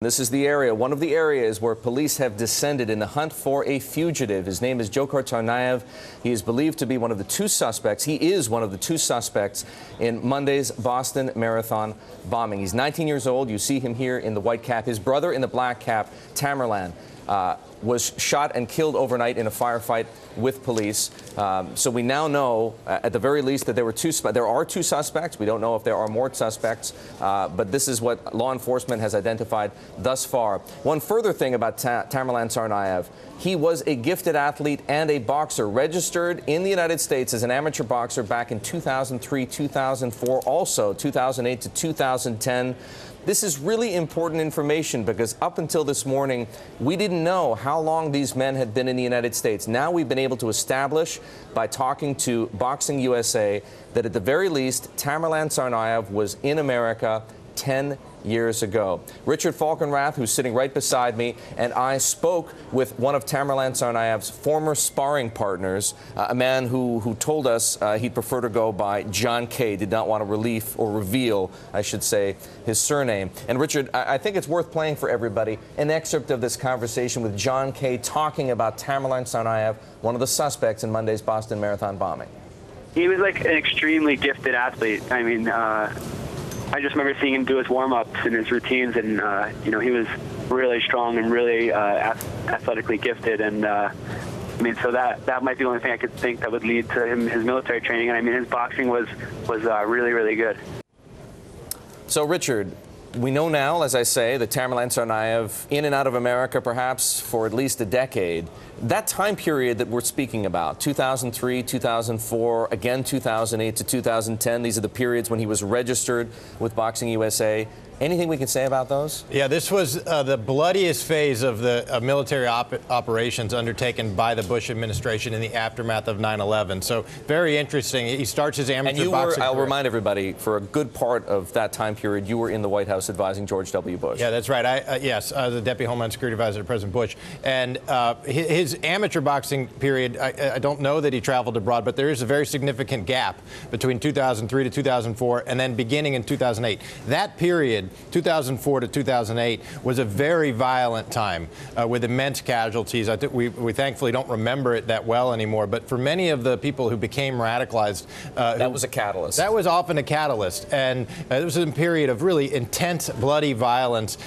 This is the area, one of the areas where police have descended in the hunt for a fugitive. His name is Dzhokhar Tsarnaev. He is believed to be one of the two suspects. He is one of the two suspects in Monday's Boston Marathon bombing. He's 19 years old. You see him here in the white cap. His brother in the black cap, Tamerlan, was shot and killed overnight in a firefight with police. So we now know, at the very least, that there are two suspects. We don't know if there are more suspects, but this is what law enforcement has identified thus far. One further thing about Tamerlan Tsarnaev, he was a gifted athlete and a boxer, registered in the United States as an amateur boxer back in 2003, 2004, also 2008 to 2010. This is really important information because up until this morning, we didn't know how long these men had been in the United States. Now we've been able to establish by talking to Boxing USA that at the very least, Tamerlan Tsarnaev was in America 10 years ago. Richard Falkenrath, who's sitting right beside me, and I spoke with one of Tamerlan Tsarnaev's former sparring partners, a man who told us he'd prefer to go by John Kay, did not want to reveal, I should say, his surname. And Richard, I think it's worth playing for everybody an excerpt of this conversation with John Kay talking about Tamerlan Tsarnaev, one of the suspects in Monday's Boston Marathon bombing. He was like an extremely gifted athlete. I mean, I just remember seeing him do his warm-ups and his routines, and you know, he was really strong and really athletically gifted. And I mean, so that might be the only thing I could think that would lead to him, his military training. And I mean, his boxing was really, really good. So, Richard, we know now, as I say, that Tamerlan Tsarnaev in and out of America perhaps for at least a decade. That time period that we're speaking about, 2003, 2004, again 2008 to 2010, these are the periods when he was registered with Boxing USA. Anything we can say about those? Yeah, this was the bloodiest phase of the military operations undertaken by the Bush administration in the aftermath of 9/11. So very interesting. He starts his amateur boxing career. And I'll remind everybody, for a good part of that time period, you were in the White House advising George W. Bush. Yeah, that's right. Yes, I was the Deputy Homeland Security Advisor to President Bush. And his amateur boxing period, I don't know that he traveled abroad, but there is a very significant gap between 2003 to 2004 and then beginning in 2008. That period, 2004 to 2008, was a very violent time with immense casualties. I think we thankfully don't remember it that well anymore, but for many of the people who became radicalized, that was a catalyst. That was often a catalyst, and it was a period of really intense, bloody violence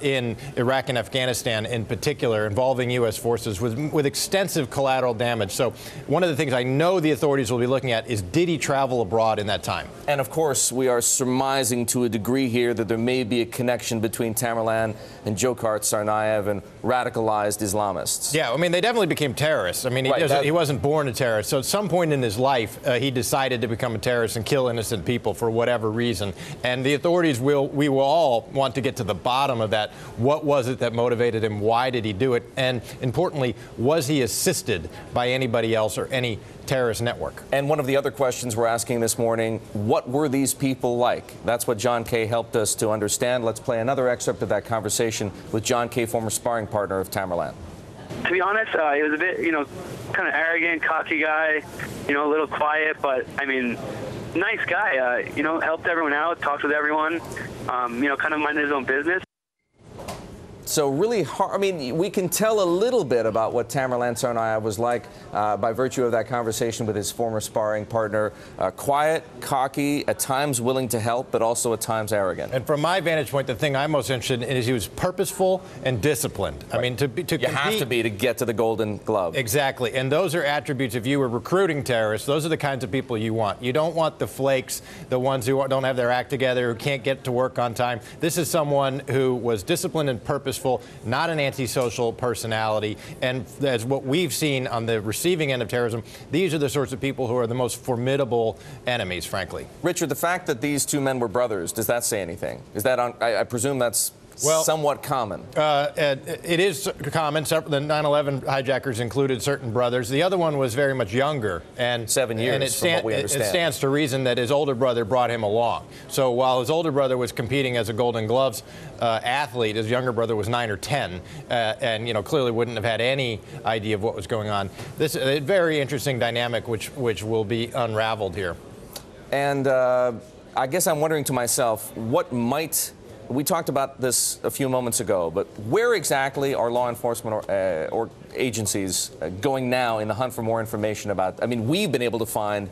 in Iraq and Afghanistan in particular, involving U.S. forces with extensive collateral damage. So one of the things I know the authorities will be looking at is, did he travel abroad in that time? And of course, we are surmising to a degree here that there may be a connection between Tamerlan and Dzhokhar Tsarnaev and radicalized Islamists. Yeah, I mean, they definitely became terrorists. I mean, he wasn't born a terrorist. So at some point in his life, he decided to become a terrorist and kill innocent people for whatever reason. And the authorities will all want to get to the bottom of that. What was it that motivated him? Why did he do it? And importantly, was he assisted by anybody else or any terrorist network? And one of the other questions we're asking this morning, what were these people like? That's what John Kay helped us to understand. Let's play another excerpt of that conversation with John Kay, former sparring partner of Tamerlan. To be honest, he was a bit, you know, kind of arrogant, cocky guy, you know, a little quiet, but I mean, nice guy, you know, helped everyone out, talked with everyone, you know, kind of minded his own business. So really hard. I mean, we can tell a little bit about what Tamerlan Tsarnaev was like by virtue of that conversation with his former sparring partner. Quiet, cocky, at times willing to help, but also at times arrogant. And from my vantage point, the thing I'm most interested in is he was purposeful and disciplined. Right. I mean, you have to be to get to the Golden Glove. Exactly. And those are attributes, if you were recruiting terrorists, those are the kinds of people you want. You don't want the flakes, the ones who don't have their act together, who can't get to work on time. This is someone who was disciplined and purposeful. Not an antisocial personality. And as what we've seen on the receiving end of terrorism, these are the sorts of people who are the most formidable enemies, frankly. Richard, the fact that these two men were brothers, does that say anything? Is that on, I presume that's somewhat common. It is common. The 9/11 hijackers included certain brothers. The other one was very much younger, and 7 years. And it stands to reason that his older brother brought him along. So while his older brother was competing as a Golden Gloves athlete, his younger brother was 9 or 10, and you know, clearly wouldn't have had any idea of what was going on. This is a very interesting dynamic, which will be unraveled here. And I guess I'm wondering to myself, what might We talked about this a few moments ago, but where exactly are law enforcement or agencies going now in the hunt for more information about? I mean, we've been able to find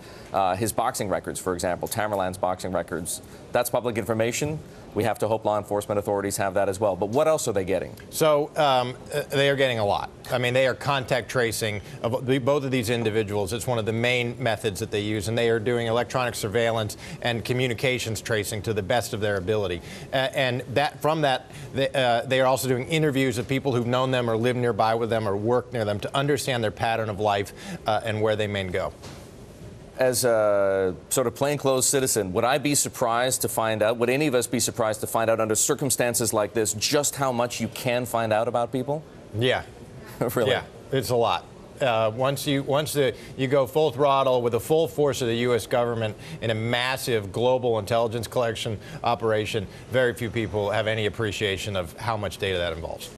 his boxing records, for example, Tamerlan's boxing records. That's public information. We have to hope law enforcement authorities have that as well. But what else are they getting? So they are getting a lot. I mean, they are contact tracing of both of these individuals. It's one of the main methods that they use, and they are doing electronic surveillance and communications tracing to the best of their ability. And that, from that, they are also doing interviews of people who've known them or lived nearby with them or worked near them to understand their pattern of life and where they may go. As a sort of plainclothes citizen, would I be surprised to find out, would any of us be surprised to find out under circumstances like this just how much you can find out about people? Yeah. Really? Yeah, it's a lot. Once you go full throttle with the full force of the U.S. government in a massive global intelligence collection operation, very few people have any appreciation of how much data that involves.